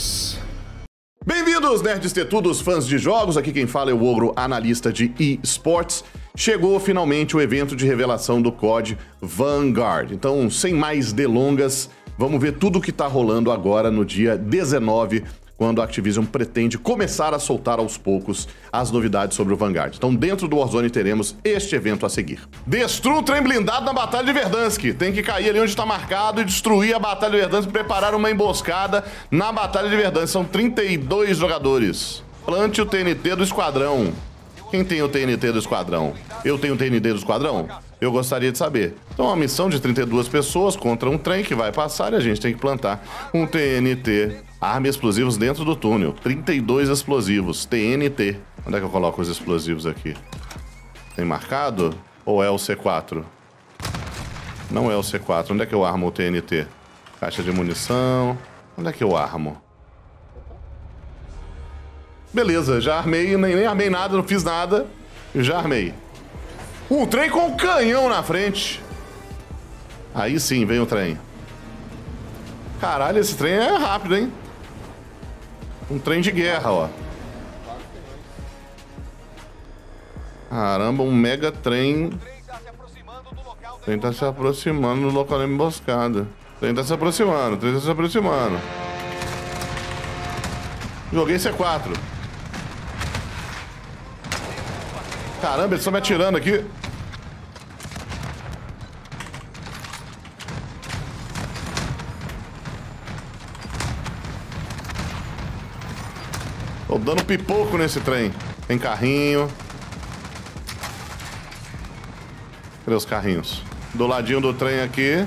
Brothers. Bem-vindos, nerds tetudos, fãs de jogos. Aqui quem fala é o Ogro, analista de eSports. Chegou finalmente o evento de revelação do COD Vanguard. Então, sem mais delongas, vamos ver tudo o que tá rolando agora no dia 19, quando a Activision pretende começar a soltar aos poucos as novidades sobre o Vanguard. Então, dentro do Warzone, teremos este evento a seguir. Destrua o trem blindado na Batalha de Verdansk. Tem que cair ali onde está marcado e destruir a Batalha de Verdansk, preparar uma emboscada na Batalha de Verdansk. São 32 jogadores. Plante o TNT do esquadrão. Quem tem o TNT do esquadrão? Eu tenho o TNT do esquadrão? Eu gostaria de saber. Então, uma missão de 32 pessoas contra um trem que vai passar e a gente tem que plantar um TNT. Arma e explosivos dentro do túnel. 32 explosivos. TNT. Onde é que eu coloco os explosivos aqui? Tem marcado? Ou é o C4? Não é o C4. Onde é que eu armo o TNT? Caixa de munição. Onde é que eu armo? Beleza, já armei. Nem armei nada, não fiz nada. Já armei. Um trem com um canhão na frente. Aí sim, vem o trem. Caralho, esse trem é rápido, hein? Um trem de guerra, ó. Caramba, um mega trem. O trem tá se aproximando do local da emboscada. O trem tá se aproximando, o trem tá se aproximando. Joguei C4. Caramba, eles estão me atirando aqui. Tô dando pipoco nesse trem. Tem carrinho. Cadê os carrinhos? Do ladinho do trem aqui.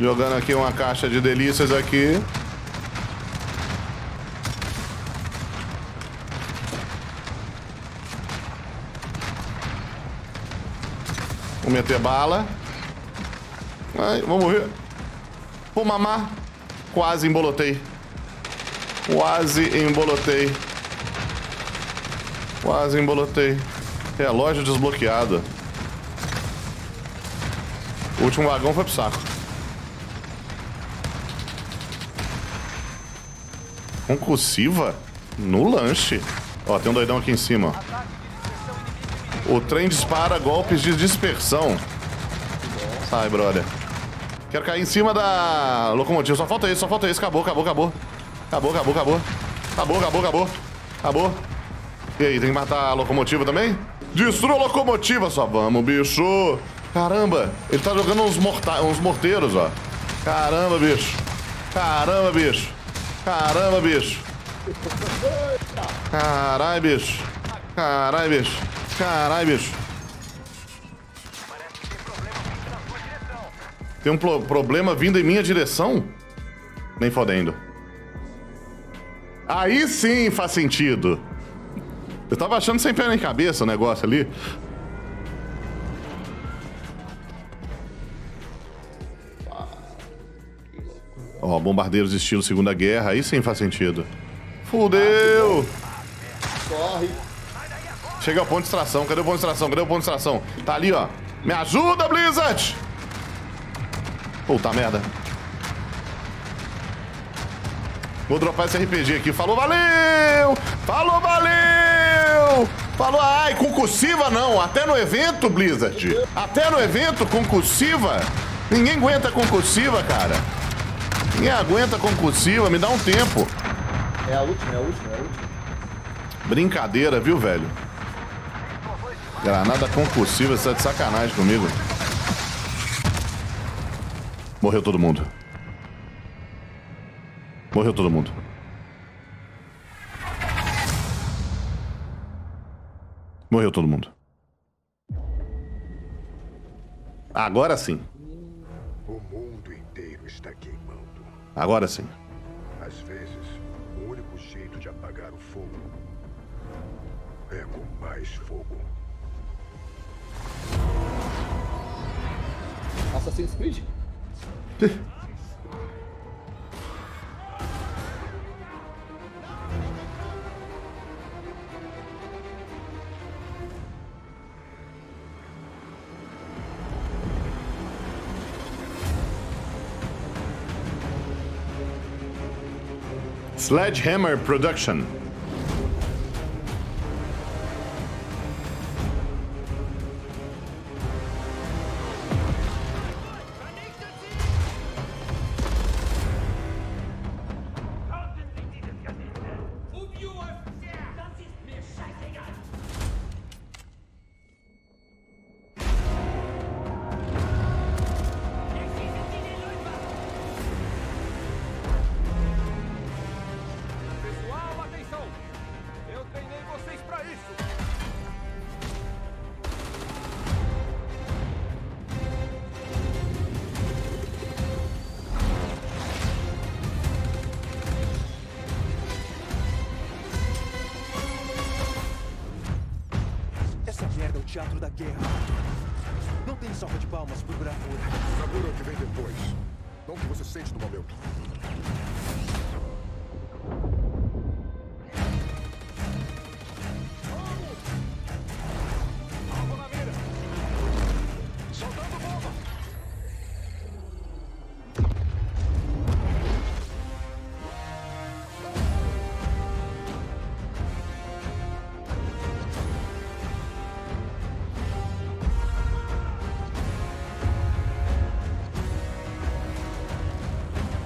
Jogando aqui uma caixa de delícias aqui. Vou meter bala. Ai, vou morrer. Vou mamar. Quase embolotei. Quase embolotei. Relógio desbloqueado. O último vagão foi pro saco. Concursiva? No lanche. Ó, tem um doidão aqui em cima. O trem dispara golpes de dispersão. Sai, brother. Quero cair em cima da locomotiva. Só falta isso. Acabou. E aí, tem que matar a locomotiva também? Destrua a locomotiva só. Vamos, bicho. Caramba, ele tá jogando uns morteiros, ó. Caramba, bicho. Carai, bicho. Tem um problema vindo em minha direção? Nem fodendo. Aí sim faz sentido. Eu tava achando sem pé nem cabeça o negócio ali. Ó, bombardeiros estilo Segunda Guerra. Aí sim faz sentido. Fudeu! Corre! Chega ao ponto de extração. Cadê o ponto de extração? Tá ali, ó. Me ajuda, Blizzard! Puta merda. Vou dropar esse RPG aqui. Falou, valeu! Falou, ai, concursiva não. Até no evento, Blizzard. Até no evento, concursiva. Ninguém aguenta concursiva, cara. Ninguém aguenta concursiva. Me dá um tempo. É a última. Brincadeira, viu, velho? Granada concursiva. Você tá de sacanagem comigo. Morreu todo mundo. Agora sim. O mundo inteiro está queimando. Agora sim. Às vezes, o único jeito de apagar o fogo é com mais fogo. Assassin's Creed? Sledgehammer Production. Teatro da guerra. Não tem salva de palmas por bravura. Bravura é o que vem depois. Não o que você sente no momento.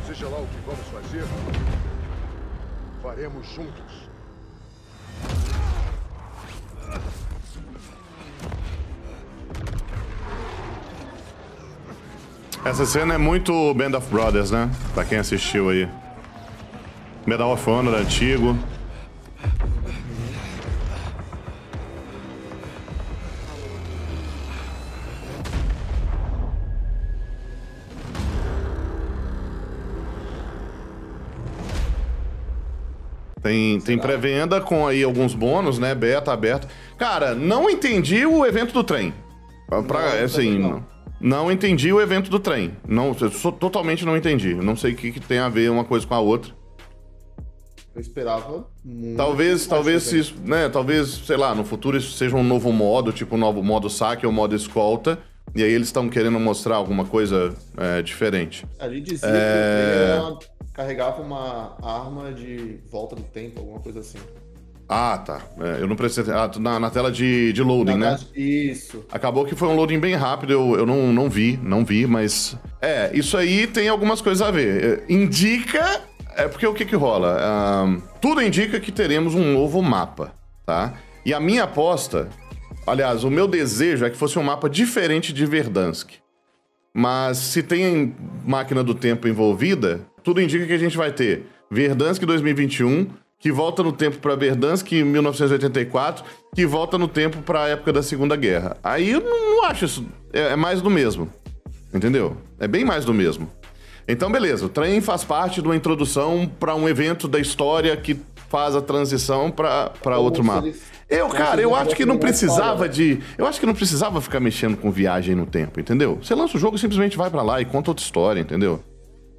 Seja lá o que vamos fazer, faremos juntos. Essa cena é muito Band of Brothers, né? Pra quem assistiu aí. Medal of Honor antigo. Tem pré-venda com aí alguns bônus, né? Beta, aberto. Cara, não entendi o evento do trem. Não entendi o evento do trem. Não, totalmente não entendi. Não sei o que tem a ver uma coisa com a outra. Eu esperava. Talvez isso, né? Talvez, sei lá, no futuro isso seja um novo modo, tipo um novo modo saque ou modo escolta. E aí eles estão querendo mostrar alguma coisa diferente. Ali dizia que o trem carregava uma arma de volta do tempo, alguma coisa assim. Ah, tá. É, eu não preciso... na tela de loading, né? Isso. Acabou que foi um loading bem rápido, eu não vi, mas... É, isso aí tem algumas coisas a ver. Indica... É porque o que rola? Tudo indica que teremos um novo mapa, tá? E a minha aposta... Aliás, o meu desejo é que fosse um mapa diferente de Verdansk. Mas se tem máquina do tempo envolvida... Tudo indica que a gente vai ter Verdansk 2021, que volta no tempo para Verdansk em 1984, que volta no tempo para a época da Segunda Guerra. Aí eu não acho isso. É mais do mesmo. Entendeu? É bem mais do mesmo. Então, beleza. O trem faz parte de uma introdução para um evento da história que faz a transição para outro mapa. Eu acho que não precisava de... Eu acho que não precisava ficar mexendo com viagem no tempo, entendeu? Você lança o jogo e simplesmente vai para lá e conta outra história, entendeu?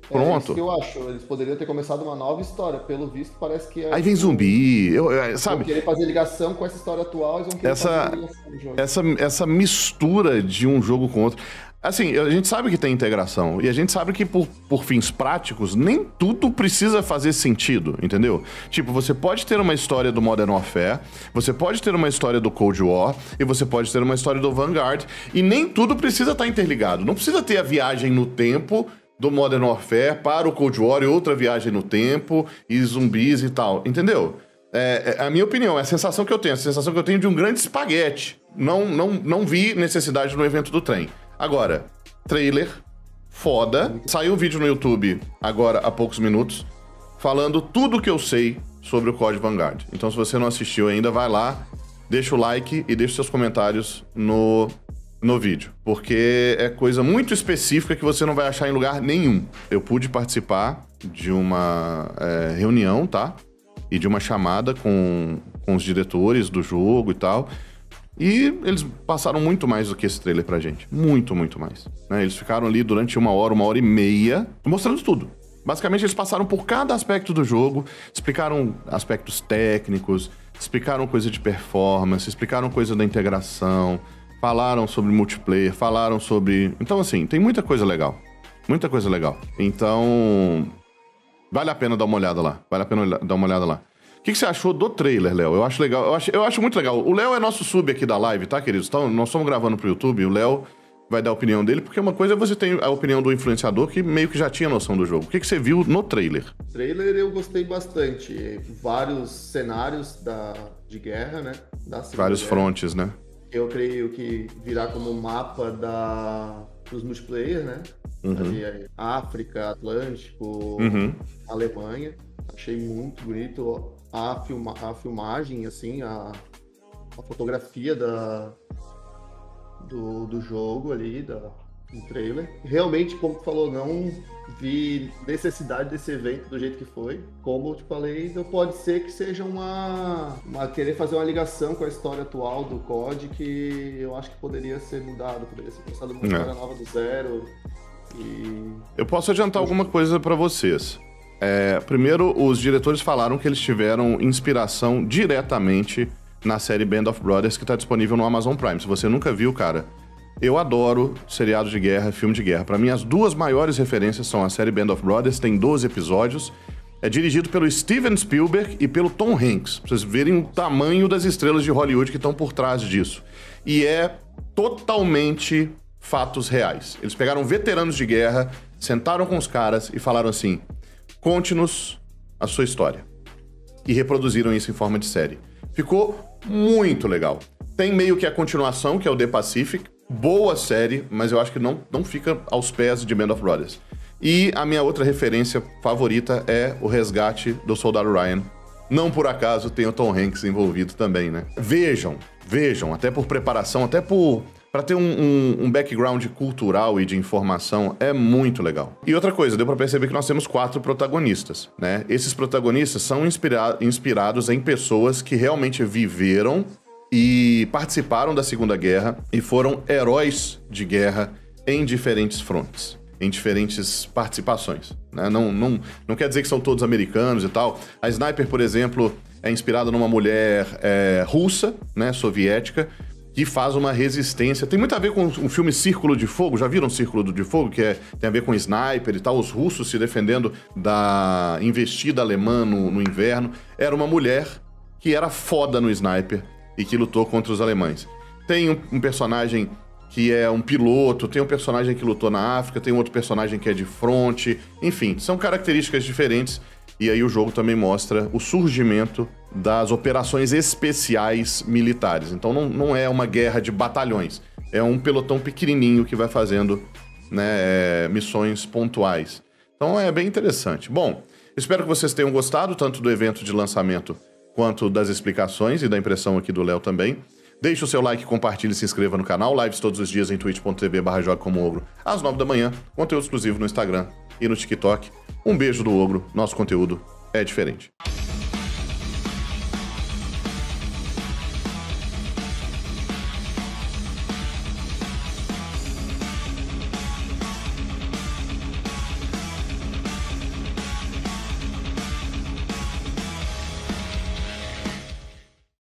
Pronto. É isso que eu acho. Eles poderiam ter começado uma nova história. Pelo visto, parece que... Aí vem zumbi, sabe? Vão querer fazer ligação com essa história atual, eles vão querer fazer ligação do jogo. Essa mistura de um jogo com outro... Assim, a gente sabe que tem integração. E a gente sabe que, por fins práticos, nem tudo precisa fazer sentido, entendeu? Tipo, você pode ter uma história do Modern Warfare, você pode ter uma história do Cold War, e você pode ter uma história do Vanguard. E nem tudo precisa estar interligado. Não precisa ter a viagem no tempo... do Modern Warfare para o Cold War e outra viagem no tempo, e zumbis e tal, entendeu? A minha opinião, é a sensação que eu tenho de um grande espaguete. Não vi necessidade no evento do trem. Agora, trailer, foda. Saiu um vídeo no YouTube agora há poucos minutos, falando tudo o que eu sei sobre o COD Vanguard. Então, se você não assistiu ainda, vai lá, deixa o like e deixa seus comentários no vídeo, porque é coisa muito específica que você não vai achar em lugar nenhum. Eu pude participar de uma reunião, tá? E de uma chamada com os diretores do jogo e tal. E eles passaram muito mais do que esse trailer pra gente. Muito, muito mais. Né? Eles ficaram ali durante uma hora e meia, mostrando tudo. Basicamente, eles passaram por cada aspecto do jogo, explicaram aspectos técnicos, explicaram coisa de performance, explicaram coisa da integração... Falaram sobre multiplayer, falaram sobre... Então, assim, tem muita coisa legal. Muita coisa legal. Então, Vale a pena dar uma olhada lá. Vale a pena dar uma olhada lá. O que, que você achou do trailer, Léo? Eu acho legal. Eu acho muito legal. O Léo é nosso sub aqui da live, tá, queridos? Então, nós estamos gravando pro YouTube. O Léo vai dar a opinião dele, porque uma coisa é você ter a opinião do influenciador que meio que já tinha noção do jogo. O que, que você viu no trailer? O trailer eu gostei bastante. Vários cenários de guerra, né? Vários frontes, né? Eu creio que virá como mapa dos multiplayer, né? Uhum. Ali, África, Atlântico, uhum. Alemanha. Achei muito bonito a filmagem, assim, a fotografia do jogo ali, do trailer. Realmente, como tu falou, não vi necessidade desse evento do jeito que foi. Como eu te falei, então pode ser que seja querer fazer uma ligação com a história atual do COD, que eu acho que poderia ser mudado, poderia ser pensado uma história nova do zero. E... eu posso adiantar alguma coisa para vocês. Primeiro, os diretores falaram que eles tiveram inspiração diretamente na série Band of Brothers, que tá disponível no Amazon Prime. Se você nunca viu, cara, eu adoro seriado de guerra, filme de guerra. Pra mim, as duas maiores referências são a série Band of Brothers, tem 12 episódios. É dirigido pelo Steven Spielberg e pelo Tom Hanks, pra vocês verem o tamanho das estrelas de Hollywood que estão por trás disso. E é totalmente fatos reais. Eles pegaram veteranos de guerra, sentaram com os caras e falaram assim: conte-nos a sua história. E reproduziram isso em forma de série. Ficou muito legal. Tem meio que a continuação, que é o The Pacific. Boa série, mas eu acho que não fica aos pés de Band of Brothers. E a minha outra referência favorita é o Resgate do Soldado Ryan. Não por acaso tem o Tom Hanks envolvido também, né? Vejam, até por preparação, até para ter um background cultural e de informação, é muito legal. E outra coisa, deu pra perceber que nós temos 4 protagonistas, né? Esses protagonistas são inspirados em pessoas que realmente viveram e participaram da Segunda Guerra e foram heróis de guerra em diferentes frontes, em diferentes participações, né? Não quer dizer que são todos americanos e tal. A Sniper, por exemplo, é inspirada numa mulher russa, né, soviética, que faz uma resistência. Tem muito a ver com o filme Círculo de Fogo. Já viram Círculo de Fogo? Que tem a ver com sniper e tal. Os russos se defendendo da investida alemã no inverno. Era uma mulher que era foda no sniper e que lutou contra os alemães. Tem um personagem que é um piloto, tem um personagem que lutou na África, tem outro personagem que é de fronte. Enfim, são características diferentes. E aí o jogo também mostra o surgimento das operações especiais militares. Então não é uma guerra de batalhões, é um pelotão pequenininho que vai fazendo, né, missões pontuais. Então é bem interessante. Bom, espero que vocês tenham gostado tanto do evento de lançamento quanto das explicações e da impressão aqui do Léo também. Deixe o seu like, compartilhe e se inscreva no canal. Lives todos os dias em twitch.tv/jogocomogro às 9 da manhã. Conteúdo exclusivo no Instagram e no TikTok. Um beijo do Ogro, nosso conteúdo é diferente.